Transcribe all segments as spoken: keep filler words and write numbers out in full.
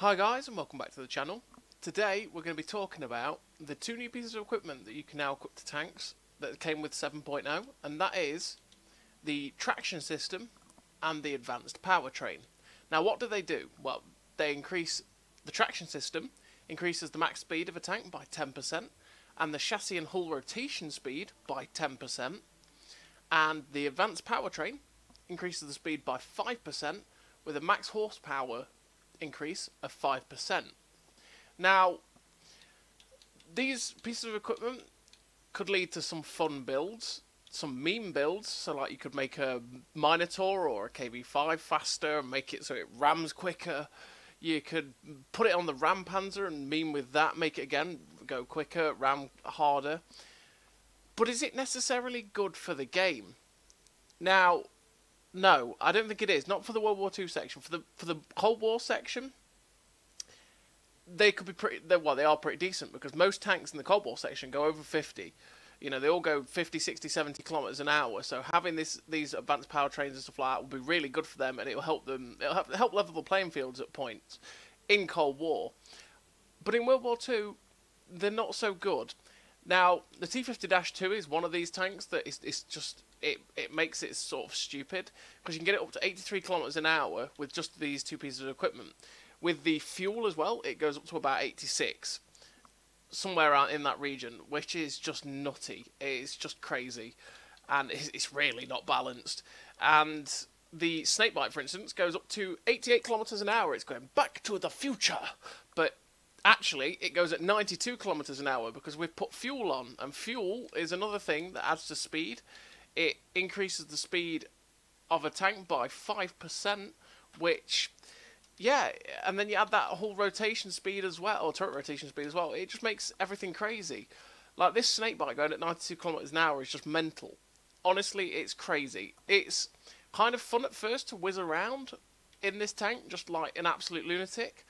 Hi guys and welcome back to the channel. Today we're going to be talking about the two new pieces of equipment that you can now equip to tanks that came with seven point oh, and that is the traction system and the advanced powertrain. Now what do they do? Well, they increase the traction system, increases the max speed of a tank by ten percent and the chassis and hull rotation speed by ten percent, and the advanced powertrain increases the speed by five percent with a max horsepower increase of five percent. Now, these pieces of equipment could lead to some fun builds, some meme builds, so like you could make a Minotaur or a K V five faster and make it so it rams quicker. You could put it on the Rampanzer and meme with that, make it again, go quicker, ram harder. But is it necessarily good for the game? Now, no, I don't think it is. Not for the World War Two section. For the for the Cold War section, they could be pretty. Well, they are pretty decent because most tanks in the Cold War section go over fifty. You know, they all go fifty, sixty, seventy kilometers an hour. So having this these advanced powertrains and stuff like that will be really good for them, and it will help them. It'll help, help level the playing fields at points in Cold War. But in World War Two, they're not so good. Now, the T fifty dash two is one of these tanks that is it's just. It, it makes it sort of stupid because you can get it up to eighty-three kilometers an hour with just these two pieces of equipment. With the fuel as well, it goes up to about eighty-six, somewhere out in that region, which is just nutty. It's just crazy, and it's, it's really not balanced. And the Snakebite, for instance, goes up to eighty-eight kilometers an hour. It's going back to the future, but actually it goes at ninety-two kilometers an hour because we've put fuel on, and fuel is another thing that adds to speed. It increases the speed of a tank by five percent, which, yeah, and then you add that whole rotation speed as well, or turret rotation speed as well. It just makes everything crazy. Like, this Snakebite going at ninety-two kilometers an hour is just mental. Honestly, it's crazy. It's kind of fun at first to whiz around in this tank, just like an absolute lunatic.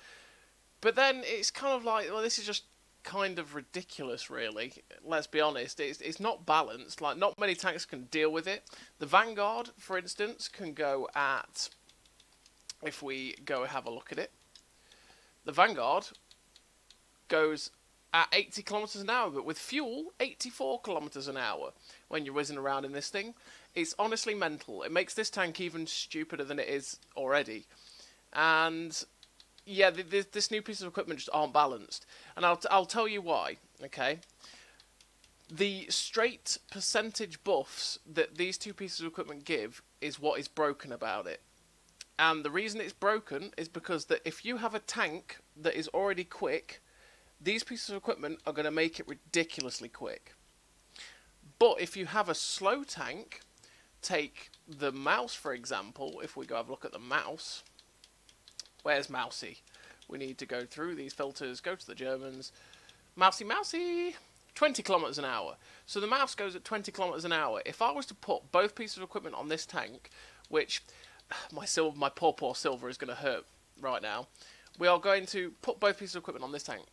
But then it's kind of like, well, this is just kind of ridiculous, really. Let's be honest, it's, it's not balanced. Like, not many tanks can deal with it. The Vanguard, for instance, can go at, if we go have a look at it, the Vanguard goes at eighty kilometers an hour, but with fuel, eighty-four kilometers an hour when you're whizzing around in this thing. It's honestly mental. It makes this tank even stupider than it is already. And yeah, this, this new piece of equipment just aren't balanced, and I'll, t I'll tell you why, okay? The straight percentage buffs that these two pieces of equipment give is what is broken about it. And the reason it's broken is because that if you have a tank that is already quick, these pieces of equipment are going to make it ridiculously quick. But if you have a slow tank, take the Mouse, for example. If we go have a look at the Mouse, where's Mousy? We need to go through these filters, go to the Germans. Mousy, Mousy! twenty kilometers an hour. So the Mouse goes at twenty kilometers an hour. If I was to put both pieces of equipment on this tank, which my silver, my poor, poor silver is going to hurt right now. We are going to put both pieces of equipment on this tank.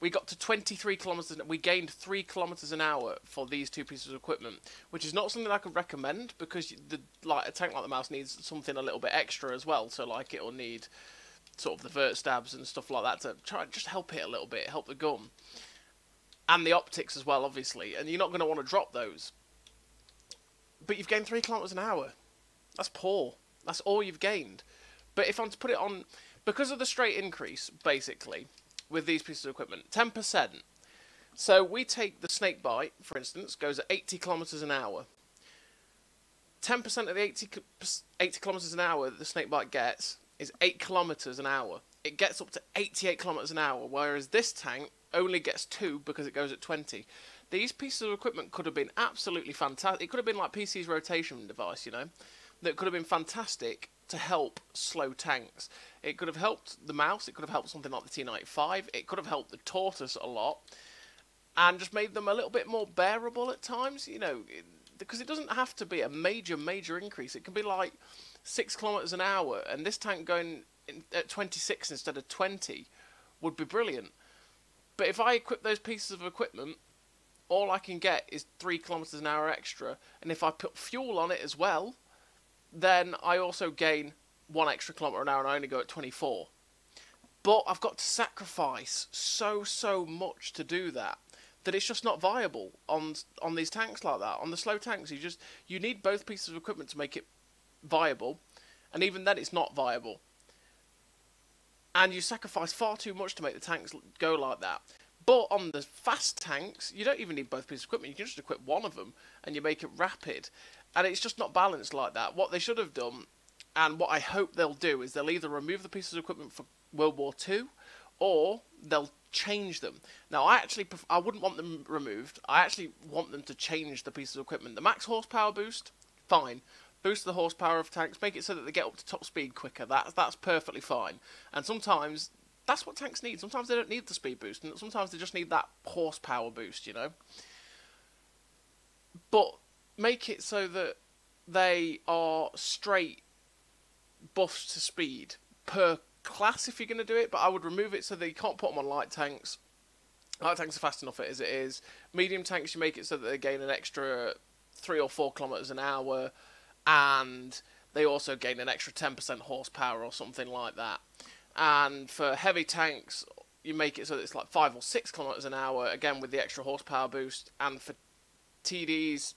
We got to twenty-three kilometers. We gained three kilometers an hour for these two pieces of equipment, which is not something that I could recommend because the like a tank like the Mouse needs something a little bit extra as well. So like it will need sort of the vert stabs and stuff like that to try just help it a little bit, help the gun. And the optics as well, obviously. And you're not going to want to drop those. But you've gained three kilometers an hour. That's poor. That's all you've gained. But if I'm to put it on, because of the straight increase, basically, with these pieces of equipment, ten percent. So we take the Snakebite, for instance, goes at eighty kilometers an hour. ten percent of the eighty, eighty kilometers an hour that the Snakebite gets is eight kilometers an hour. It gets up to eighty-eight kilometers an hour, whereas this tank only gets two because it goes at twenty. These pieces of equipment could have been absolutely fantastic. It could have been like P C's rotation device, you know, that could have been fantastic to help slow tanks. It could have helped the Mouse. It could have helped something like the T ninety-five. It could have helped the Tortoise a lot and just made them a little bit more bearable at times, you know, because it doesn't have to be a major, major increase. It can be like six kilometers an hour, and this tank going in at twenty-six instead of twenty would be brilliant. But if I equip those pieces of equipment, all I can get is three kilometers an hour extra, and if I put fuel on it as well, then I also gain one extra kilometer an hour, and I only go at twenty-four. But I've got to sacrifice so, so much to do that, that it's just not viable on on these tanks like that. On the slow tanks, you just you need both pieces of equipment to make it viable, and even then it's not viable. And you sacrifice far too much to make the tanks go like that. But on the fast tanks, you don't even need both pieces of equipment. You can just equip one of them, and you make it rapid. And it's just not balanced like that. What they should have done, and what I hope they'll do, is they'll either remove the pieces of equipment for World War Two, or they'll change them. Now, I actually pref I wouldn't want them removed. I actually want them to change the pieces of equipment. The max horsepower boost, fine. Boost the horsepower of tanks. Make it so that they get up to top speed quicker. That, that's perfectly fine. And sometimes that's what tanks need. Sometimes they don't need the speed boost, and sometimes they just need that horsepower boost, you know. But make it so that they are straight buffs to speed per class if you're going to do it. But I would remove it so that you can't put them on light tanks. Light tanks are fast enough as it is. Medium tanks, you make it so that they gain an extra three or four kilometers an hour, and they also gain an extra ten percent horsepower or something like that. And for heavy tanks, you make it so that it's like five or six kilometers an hour, again with the extra horsepower boost. And for T Ds,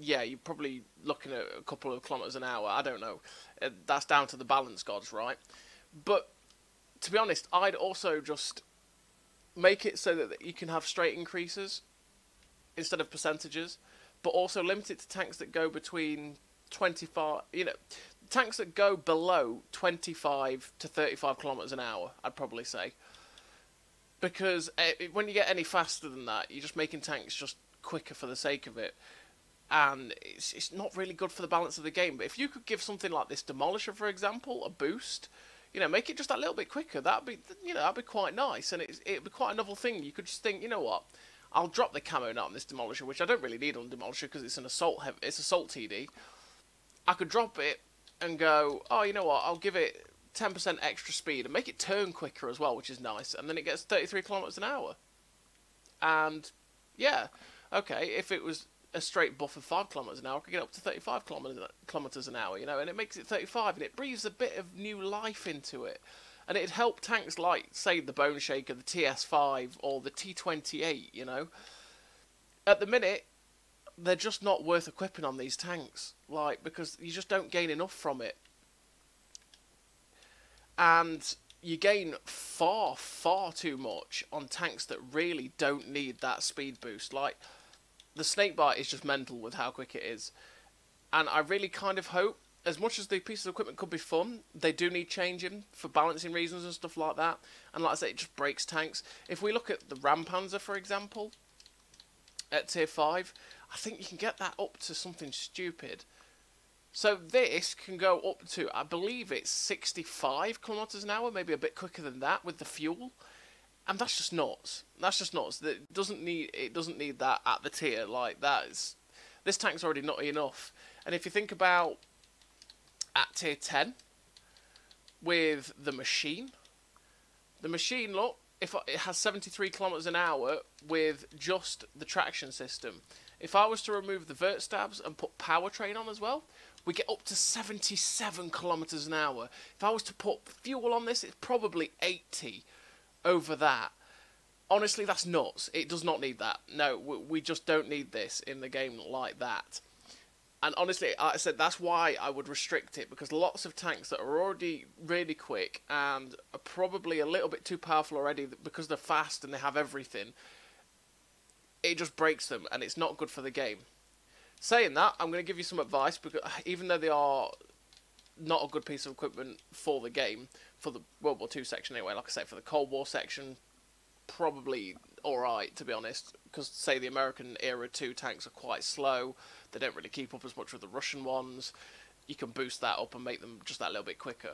yeah, you're probably looking at a couple of kilometers an hour. I don't know. That's down to the balance gods, right? But to be honest, I'd also just make it so that you can have straight increases instead of percentages, but also limit it to tanks that go between twenty-five, you know, tanks that go below twenty-five to thirty-five kilometers an hour, I'd probably say. Because it, when you get any faster than that, you're just making tanks just quicker for the sake of it. And it's, it's not really good for the balance of the game. But if you could give something like this Demolisher, for example, a boost, you know, make it just that little bit quicker. That'd be, you know, that'd be quite nice, and it's, it'd be quite a novel thing. You could just think, you know what, I'll drop the camo nut on this Demolisher, which I don't really need on Demolisher because it's an assault, heavy, it's assault T D. I could drop it and go, oh, you know what, I'll give it ten percent extra speed and make it turn quicker as well, which is nice. And then it gets thirty-three kilometers an hour. And yeah, okay, if it was a straight buff of five kilometers an hour, I could get up to thirty-five kilometers an hour, you know, and it makes it thirty-five, and it breathes a bit of new life into it, and it'd help tanks like, say, the Bone Shaker, the T S five, or the T twenty-eight, you know. At the minute, they're just not worth equipping on these tanks, like, because you just don't gain enough from it, and you gain far, far too much on tanks that really don't need that speed boost, like. The Snakebite is just mental with how quick it is. And I really kind of hope, as much as the pieces of equipment could be fun, they do need changing for balancing reasons and stuff like that. And like I say, it just breaks tanks. If we look at the Rampanzer, for example, at tier five, I think you can get that up to something stupid. So this can go up to, I believe it's sixty-five kilometers an hour, maybe a bit quicker than that with the fuel. And that's just nuts. That's just nuts. It doesn't need it doesn't need that at the tier like that. It's, this tank's already nutty enough. And if you think about at tier ten with the machine, the machine look if I, it has seventy-three kilometers an hour with just the traction system. If I was to remove the vert stabs and put powertrain on as well, we get up to seventy-seven kilometers an hour. If I was to put fuel on this, it's probably eighty. Over that. Honestly, that's nuts. It does not need that. No, we, we just don't need this in the game like that. And honestly, like I said, that's why I would restrict it, because lots of tanks that are already really quick and are probably a little bit too powerful already, because they're fast and they have everything, it just breaks them, and it's not good for the game. Saying that, I'm going to give you some advice, because even though they are not a good piece of equipment for the game, for the World War Two section anyway, like I say, for the Cold War section, probably alright, to be honest, because, say, the American era two tanks are quite slow, they don't really keep up as much with the Russian ones. You can boost that up and make them just that little bit quicker,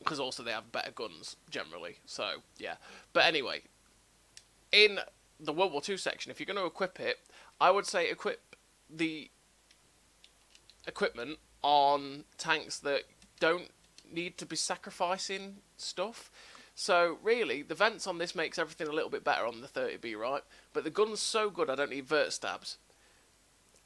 because also they have better guns, generally, so, yeah. But anyway, in the World War Two section, if you're going to equip it, I would say equip the equipment on tanks that don't need to be sacrificing stuff. So really, the vents on this makes everything a little bit better on the thirty B, right? But the gun's so good, I don't need vert stabs.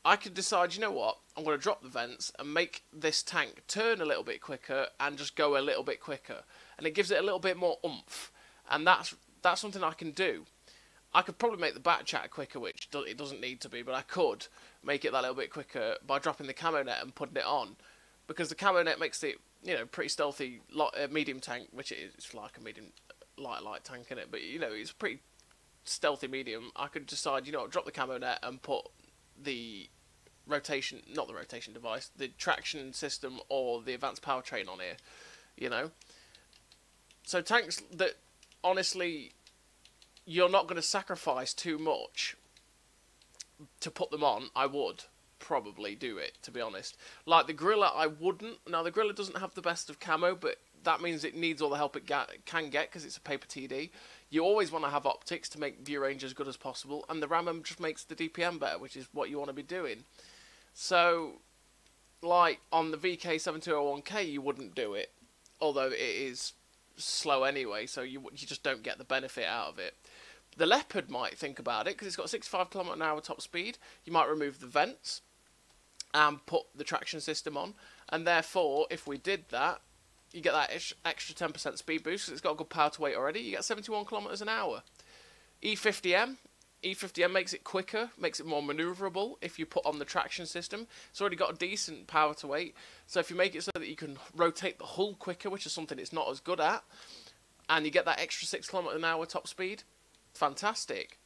I could decide, you know what, I'm going to drop the vents and make this tank turn a little bit quicker and just go a little bit quicker. and it gives it a little bit more oomph, and that's that's something I can do. I could probably make the Bat Chat quicker, which do, it doesn't need to be, but I could make it that little bit quicker by dropping the camo net and putting it on, because the camo net makes it, you know, pretty stealthy light, uh, medium tank, which it is, it's like a medium light light tank in it, but you know, it's pretty stealthy medium. I could decide, you know, drop the camo net and put the rotation, not the rotation device, the traction system or the advanced powertrain on here, you know. So tanks that, honestly, you're not going to sacrifice too much to put them on, I would probably do it, to be honest. Like the Gorilla, I wouldn't. Now the Gorilla doesn't have the best of camo, but that means it needs all the help it can get, because it's a paper T D. You always want to have optics to make view range as good as possible, and the Ram just makes the D P M better, which is what you want to be doing. So, like, on the V K seven two zero one K, you wouldn't do it, although it is slow anyway, so you, you just don't get the benefit out of it. The Leopard might think about it, because it's got sixty-five kilometers an hour top speed. You might remove the vents and put the traction system on, and therefore, if we did that, you get that extra ten percent speed boost, because it's got a good power to weight already. You get seventy-one kilometers an hour. E fifty M. E fifty M makes it quicker, makes it more maneuverable if you put on the traction system. It's already got a decent power to weight. So if you make it so that you can rotate the hull quicker, which is something it's not as good at, and you get that extra six kilometers an hour top speed, fantastic.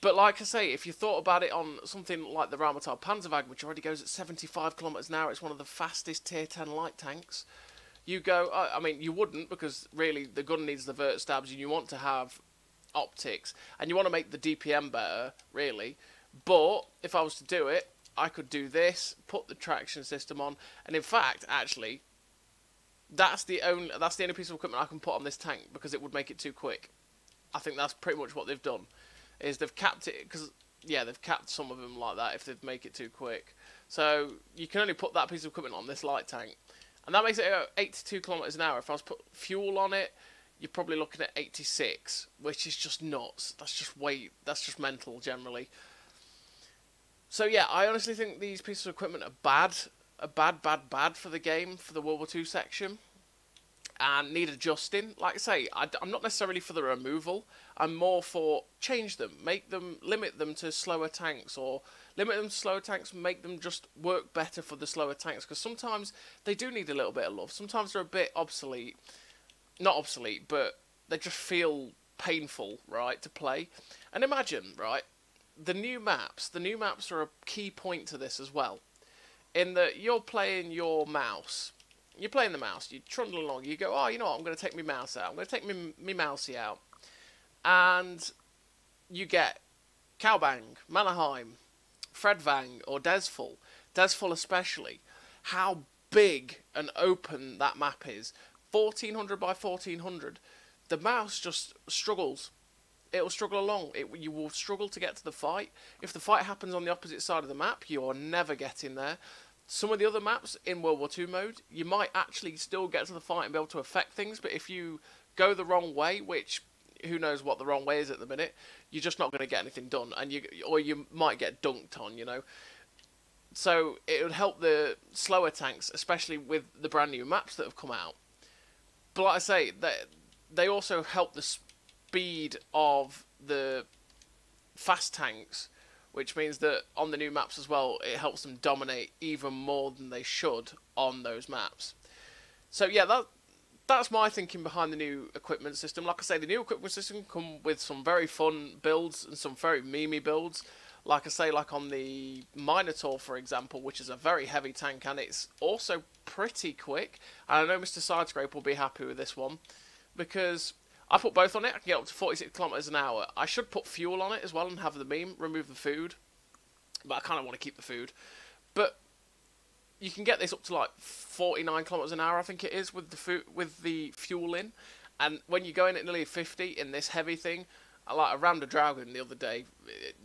But like I say, if you thought about it on something like the Rampanzer Panzerwagen, which already goes at seventy-five kilometers an hour, it's one of the fastest tier ten light tanks. You go, I mean, you wouldn't, because really the gun needs the vert stabs, and you want to have optics, and you want to make the D P M better, really. But if I was to do it, I could do this, put the traction system on, and in fact, actually, that's the only that's the only piece of equipment I can put on this tank, because it would make it too quick. I think that's pretty much what they've done, is they've capped it, because yeah, they've capped some of them like that if they make it too quick. So you can only put that piece of equipment on this light tank. And that makes it eighty-two kilometers an hour. If I was put fuel on it, you're probably looking at eighty-six, which is just nuts. That's just way, that's just mental generally. So yeah, I honestly think these pieces of equipment are bad, are bad, bad, bad for the game, for the World War Two section, and need adjusting. Like I say, I, I'm not necessarily for the removal. I'm more for change them, make them, limit them to slower tanks, or limit them to slower tanks, make them just work better for the slower tanks, because sometimes they do need a little bit of love. Sometimes they're a bit obsolete. Not obsolete, but they just feel painful, right, to play. And imagine, right, the new maps. The new maps are a key point to this as well, in that you're playing your mouse. You're playing the mouse. You're trundling along. You go, oh, you know what, I'm going to take my mouse out. I'm going to take me, me mousey out. And you get Cowbang, Mannerheim, Fredvang, or Desful, Desful especially. How big and open that map is. fourteen hundred by fourteen hundred. The mouse just struggles. It will struggle along. It, you will struggle to get to the fight. If the fight happens on the opposite side of the map, you are never getting there. Some of the other maps in World War Two mode, you might actually still get to the fight and be able to affect things, but if you go the wrong way, which who knows what the wrong way is at the minute, you're just not going to get anything done, and you or you might get dunked on, you know. So it would help the slower tanks, especially with the brand new maps that have come out. But like I say, they, they also help the speed of the fast tanks, which means that on the new maps as well, it helps them dominate even more than they should on those maps. So yeah, that that's my thinking behind the new equipment system. Like I say, the new equipment system come with some very fun builds and some very memey builds. Like I say, like on the Minotaur, for example, which is a very heavy tank, and it's also pretty quick. And I know Mister Sidescrape will be happy with this one, because I put both on it. I can get up to forty-six kilometers an hour. I should put fuel on it as well and have the meme, remove the food. But I kind of want to keep the food. But you can get this up to like forty-nine kilometers an hour, I think it is, with the food, with the fuel in. And when you go in at nearly fifty in this heavy thing, I, like, I rammed a Draugen the other day,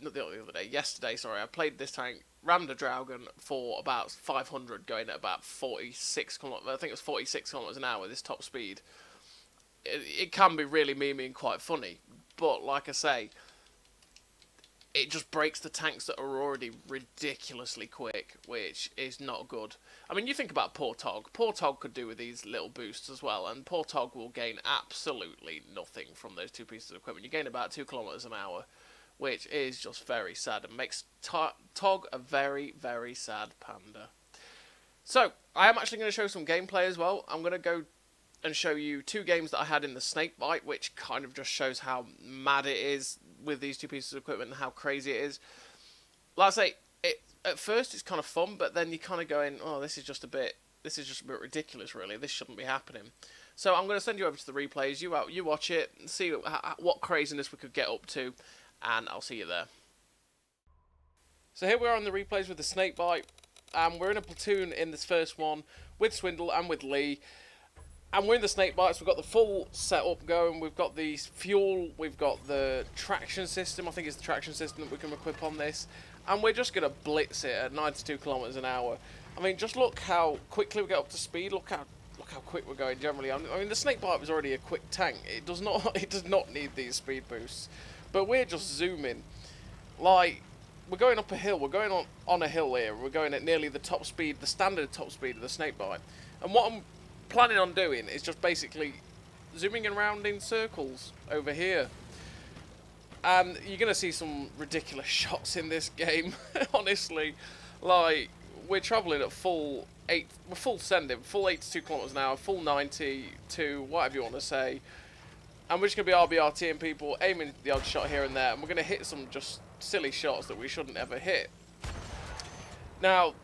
not the other day, yesterday, sorry, I played this tank, rammed a Draugen for about five hundred, going at about forty-six kilometers, I think it was forty-six kilometers an hour, this top speed. It, it can be really memey and quite funny, but like I say, it just breaks the tanks that are already ridiculously quick, which is not good. I mean, you think about poor Tog. Poor Tog could do with these little boosts as well, and poor Tog will gain absolutely nothing from those two pieces of equipment. You gain about two kilometers an hour, which is just very sad and makes Tog a very, very sad panda. So, I am actually going to show some gameplay as well. I'm going to go and show you two games that I had in the Snakebite, which kind of just shows how mad it is with these two pieces of equipment and how crazy it is. Like I say, it, at first it's kind of fun, but then you're kind of going, oh, this is just a bit, this is just a bit ridiculous, really. This shouldn't be happening. So I'm going to send you over to the replays. You out, you watch it, and see what craziness we could get up to, and I'll see you there. So here we are on the replays with the Snakebite, and we're in a platoon in this first one with Swindle and with Lee. And we're in the snake bites, we've got the full setup going, we've got the fuel, we've got the traction system, I think it's the traction system that we can equip on this. And we're just going to blitz it at ninety-two kilometers an hour. I mean, just look how quickly we get up to speed, look how look how quick we're going generally. I mean, the snake bite was already a quick tank, it does not, it does not need these speed boosts. But we're just zooming, like, we're going up a hill, we're going on, on a hill here, we're going at nearly the top speed, the standard top speed of the snake bite. And what I'm planning on doing is just basically zooming around in circles over here, and you're gonna see some ridiculous shots in this game. Honestly, like, we're traveling at full eight, we're full sending, full eighty-two kilometers an hour, full ninety-two, whatever you want to say, and we're just gonna be R B R T ing people, aiming the odd shot here and there, and we're gonna hit some just silly shots that we shouldn't ever hit. Now,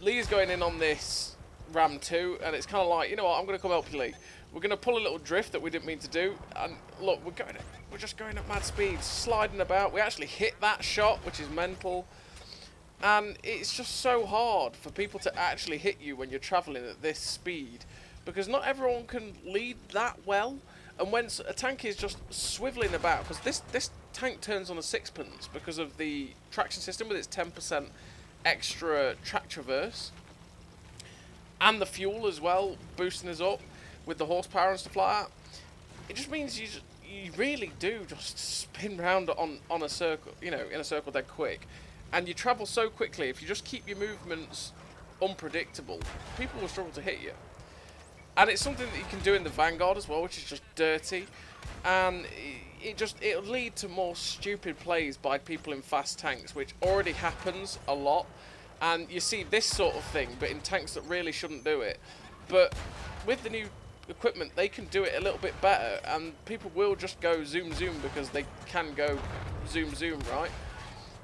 Lee's going in on this Ram two, and it's kind of like, you know what, I'm going to come help you, Lee. We're going to pull a little drift that we didn't mean to do, and look, we're going, we're just going at mad speeds, sliding about. We actually hit that shot, which is mental, and it's just so hard for people to actually hit you when you're traveling at this speed, because not everyone can lead that well, and when a tank is just swiveling about, because this, this tank turns on a sixpence because of the traction system with its ten percent extra track traverse, and the fuel as well, boosting us up with the horsepower and stuff like that. It just means you, just, you really do just spin round on, on a circle, you know, in a circle dead quick. And you travel so quickly, if you just keep your movements unpredictable, people will struggle to hit you. And it's something that you can do in the Vanguard as well, which is just dirty. And it just, it'll lead to more stupid plays by people in fast tanks, which already happens a lot. And you see this sort of thing, but in tanks that really shouldn't do it. But with the new equipment, they can do it a little bit better, and people will just go zoom zoom because they can go zoom zoom, right?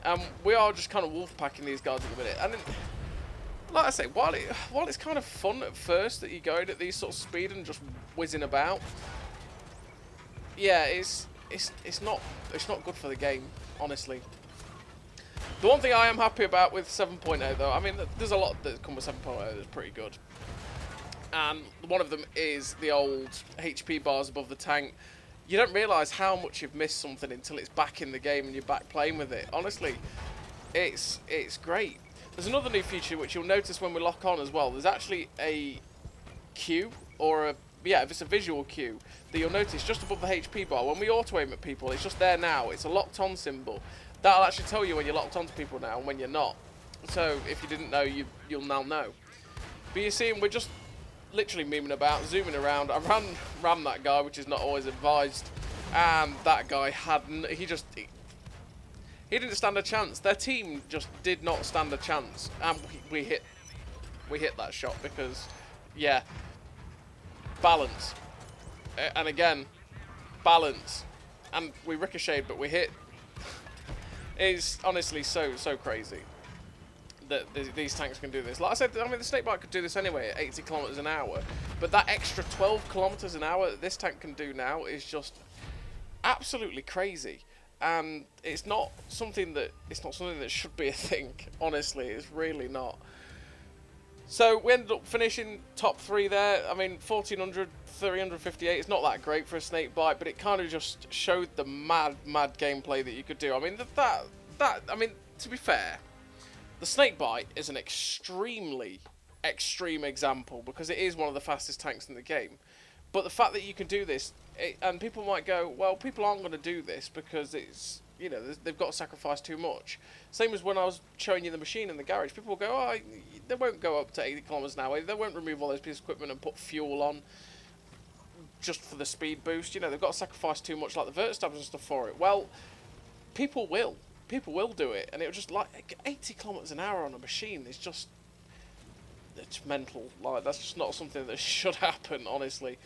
Um, we are just kind of wolf packing these guys at the minute. And then, like I say, while it, while it's kind of fun at first that you're going at these sort of speed and just whizzing about, yeah, it's it's it's not it's not good for the game, honestly. The one thing I am happy about with seven point oh though, I mean, there's a lot that come with seven point oh that's pretty good. And one of them is the old H P bars above the tank. You don't realise how much you've missed something until it's back in the game and you're back playing with it. Honestly, it's it's great. There's another new feature which you'll notice when we lock on as well. There's actually a cue, or a, yeah, if it's a visual cue, that you'll notice just above the H P bar. When we auto-aim at people, it's just there now. It's a locked-on symbol. That'll actually tell you when you're locked onto people now and when you're not. So if you didn't know, you, you'll now know. But you're seeing we're just literally moving about, zooming around. I ran, ran that guy, which is not always advised. And that guy had, he just, he, he didn't stand a chance. Their team just did not stand a chance. And we, we hit, we hit that shot because, yeah, balance. And again, balance. And we ricocheted, but we hit. It's honestly so, so crazy that these tanks can do this. Like I said, I mean, the Snakebite could do this anyway at eighty kilometers an hour, but that extra twelve kilometers an hour that this tank can do now is just absolutely crazy. And it's not something that, it's not something that should be a thing, honestly. It's really not. So we ended up finishing top three there. I mean, fourteen hundred, three fifty-eight, it's not that great for a Snakebite, but it kind of just showed the mad, mad gameplay that you could do. I mean, that, that, that I mean, to be fair, the Snakebite is an extremely, extreme example because it is one of the fastest tanks in the game. But the fact that you can do this, it, and people might go, well, people aren't going to do this because it's, you know, they've got to sacrifice too much. Same as when I was showing you the machine in the garage. People will go, oh, they won't go up to eighty kilometers an hour. They won't remove all those pieces of equipment and put fuel on just for the speed boost. You know, they've got to sacrifice too much, like the vert stabs and stuff for it. Well, people will. People will do it. And it was just like eighty kilometers an hour on a machine is just... it's mental. Like, that's just not something that should happen, honestly.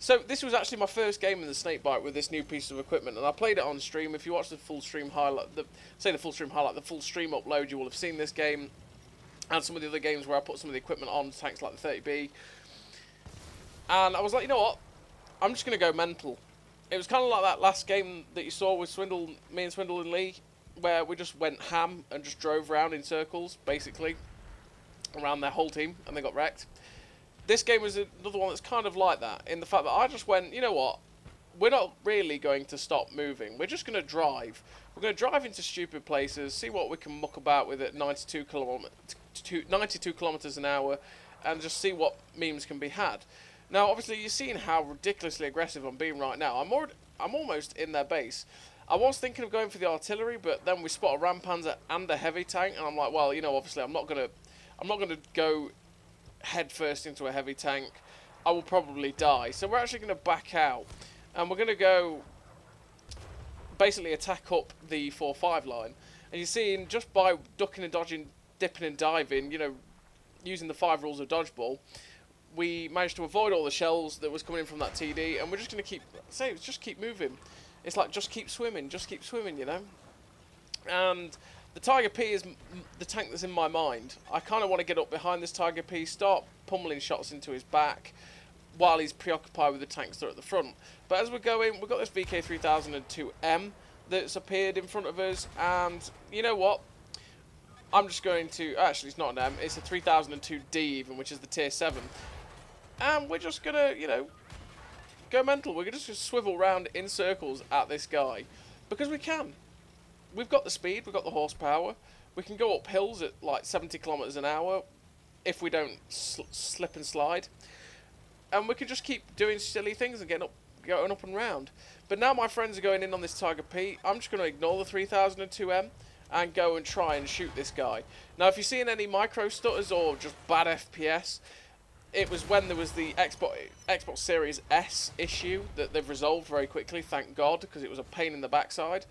So this was actually my first game in the Snakebite with this new piece of equipment, and I played it on stream. If you watch the full stream highlight, the, say the full stream highlight, the full stream upload, you will have seen this game, and some of the other games where I put some of the equipment on tanks like the thirty B. And I was like, you know what? I'm just going to go mental. It was kind of like that last game that you saw with Swindle, me and Swindle and Lee, where we just went ham and just drove around in circles, basically, around their whole team, and they got wrecked. This game was another one that's kind of like that, in the fact that I just went, you know what, we're not really going to stop moving, we're just going to drive. We're going to drive into stupid places, see what we can muck about with at ninety-two kilometers an hour, and just see what memes can be had. Now, obviously, you've seen how ridiculously aggressive I'm being right now. I'm, already, I'm almost in their base. I was thinking of going for the artillery, but then we spot a Rampanzer and a heavy tank, and I'm like, well, you know, obviously, I'm not going to... I'm not going to go head first into a heavy tank. I will probably die. So we're actually going to back out. And we're going to go basically attack up the four five line. And you're seeing just by ducking and dodging, dipping and diving, you know, using the five rules of dodgeball, we managed to avoid all the shells that was coming in from that T D. And we're just going to keep, say, it's just keep moving. It's like just keep swimming, just keep swimming, you know. And... the Tiger P is m the tank that's in my mind. I kind of want to get up behind this Tiger P, start pummeling shots into his back while he's preoccupied with the tanks that are at the front. But as we're going, we've got this V K three thousand two M that's appeared in front of us, and you know what? I'm just going to... actually, it's not an M, it's a three thousand two D even, which is the tier seven. And we're just going to, you know, go mental. We're just going to swivel round in circles at this guy, because we can. We've got the speed, we've got the horsepower, we can go up hills at like seventy kilometers an hour if we don't sl slip and slide, and we can just keep doing silly things and getting up, going up and round. But now my friends are going in on this Tiger P. I'm just going to ignore the three thousand two M and go and try and shoot this guy. Now, if you're seeing any micro stutters or just bad F P S, it was when there was the Xbox, Xbox Series S issue that they've resolved very quickly, thank God, because it was a pain in the backside.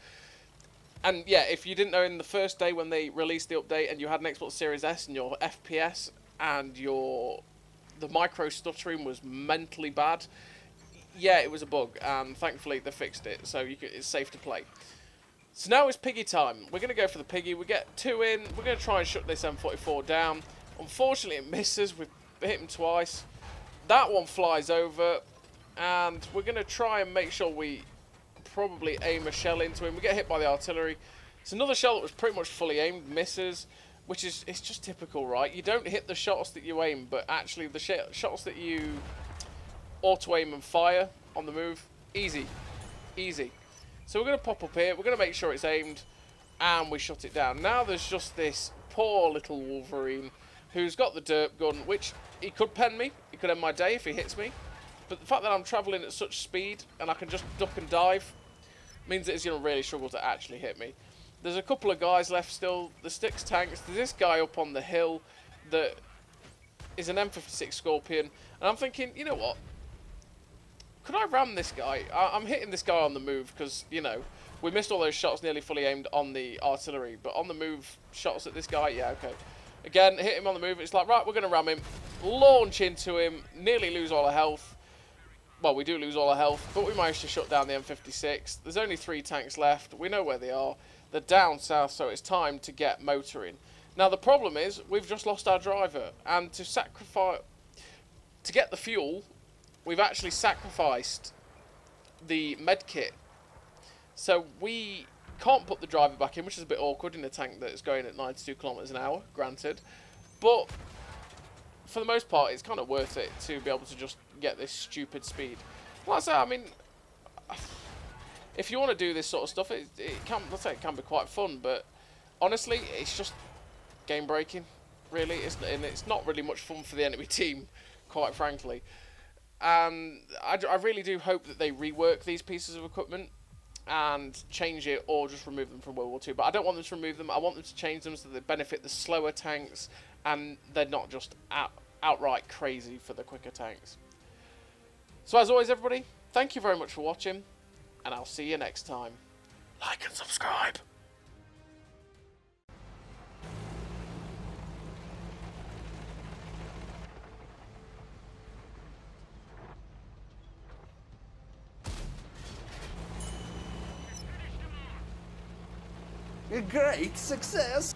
And yeah, if you didn't know, in the first day when they released the update and you had an Xbox Series S and your F P S and your the micro stuttering was mentally bad, yeah, it was a bug, and thankfully they fixed it, so you can, it's safe to play. So now it's piggy time. We're going to go for the piggy. We get two in. We're going to try and shut this M forty-four down. Unfortunately, it misses. We've hit him twice. That one flies over, and we're going to try and make sure we... probably aim a shell into him. We get hit by the artillery. It's another shell that was pretty much fully aimed, misses, which is, it's just typical, right? You don't hit the shots that you aim, but actually the sh shots that you auto-aim and fire on the move, easy, easy. So we're going to pop up here, we're going to make sure it's aimed, and we shut it down. Now there's just this poor little Wolverine who's got the derp gun, which he could pen me, he could end my day if he hits me, but the fact that I'm travelling at such speed and I can just duck and dive means that it's going to really struggle to actually hit me. There's a couple of guys left still. The sticks tanks. There's this guy up on the hill that is an M fifty-six Scorpion. And I'm thinking, you know what? Could I ram this guy? I I'm hitting this guy on the move because, you know, we missed all those shots nearly fully aimed on the artillery. But on the move, shots at this guy, yeah, okay. Again, hit him on the move. It's like, right, we're going to ram him. Launch into him. Nearly lose all our health. Well, we do lose all our health, but we managed to shut down the M fifty-six. There's only three tanks left. We know where they are. They're down south, so it's time to get motoring. Now, the problem is we've just lost our driver, and to sacrifice... to get the fuel, we've actually sacrificed the medkit. So we can't put the driver back in, which is a bit awkward in a tank that's going at ninety-two kilometers an hour, granted. But... for the most part, it's kind of worth it to be able to just get this stupid speed. Like I say, I mean, if you want to do this sort of stuff, it, it can, let's say, it can be quite fun. But honestly, it's just game breaking, really. It's, and it's not really much fun for the enemy team, quite frankly. Um, I, I really do hope that they rework these pieces of equipment. and change it, or just remove them from World War Two. But I don't want them to remove them. I want them to change them so they benefit the slower tanks, and they're not just out, outright crazy for the quicker tanks. So as always, everybody, thank you very much for watching, and I'll see you next time. Like and subscribe. A great success!